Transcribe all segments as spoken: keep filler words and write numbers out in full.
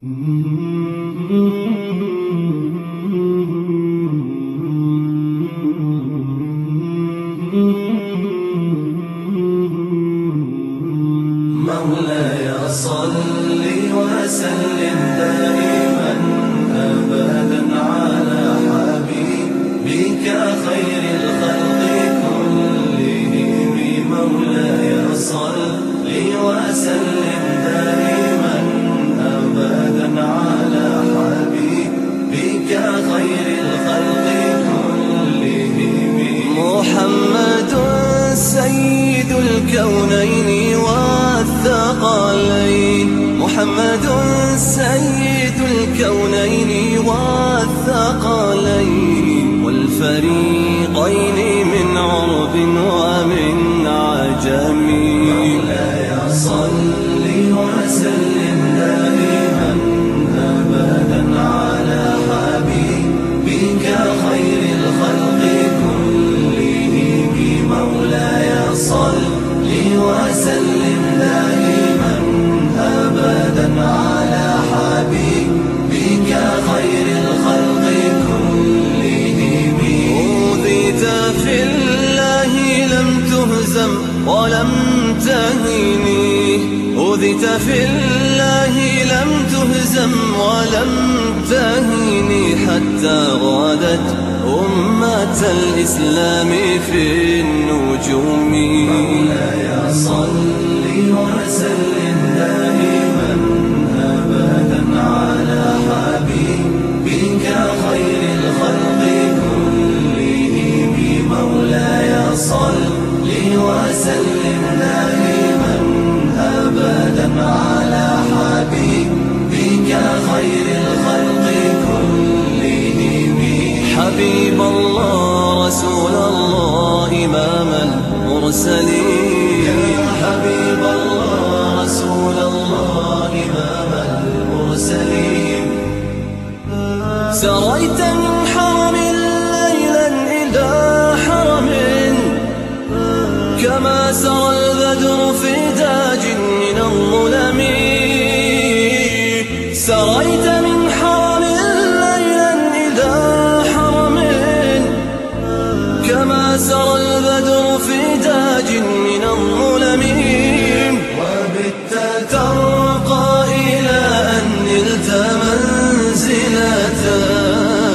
مولاي صل وسلم دائما أبدا على حبيبك خير الخلق كلهم. مولاي صل وسلم دائما أبدا على حبيبك خير الخلق كلهم. محمد سيد الكونين والثقلين، محمد سيد الكونين والثقلين، والفريقين من عرب ومن عجم. مولاي صل وسلم دائما أبدا على حبيبك خير الخلق كلهم. مولاي صل وسلم دائما أبدا على حبيبك خير الخلق كلهم. أوذيت في الله لم تهزم ولم تهني، أوذيت في الله لم تهزم ولم تهني، حتى غادت أمة الإسلام في النجوم. مولاي صل وسلم دائما أبدا على حبيبك خير الخلق كلهم. مولاي صل وسلم دائما أبدا على حبيبك خير الخلق كلهم. حبيب الله رسول الله إمام المرسلين، يا حبيب الله رسول الله إمام المرسلين. سريت من حرم ليلا إلى حرم كما سرى البدر في تاج من الظلم. سريت من حرم ليلا إلى حرم كما سرى البدر في تاج من الظلم، وبت ترقى إلى أن نلت منزلة،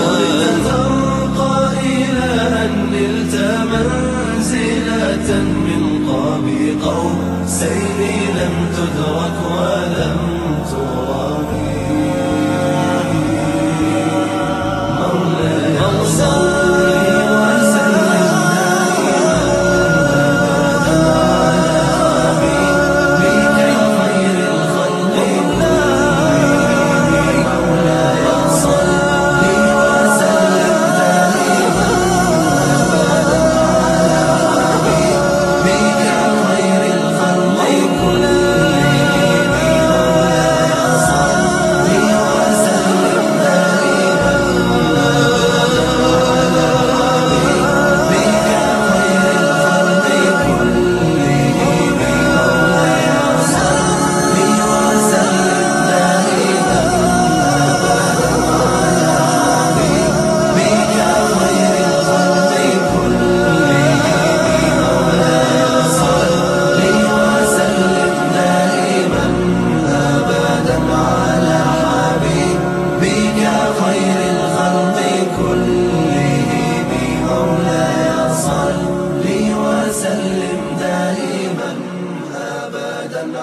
وبت ترقى إلى أن نلت منزلة من قاب قوسين لم تدرك ولم ترى. مولاي صل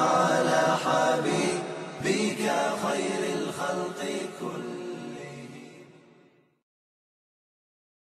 على حبيبك خير الخلق كلهم.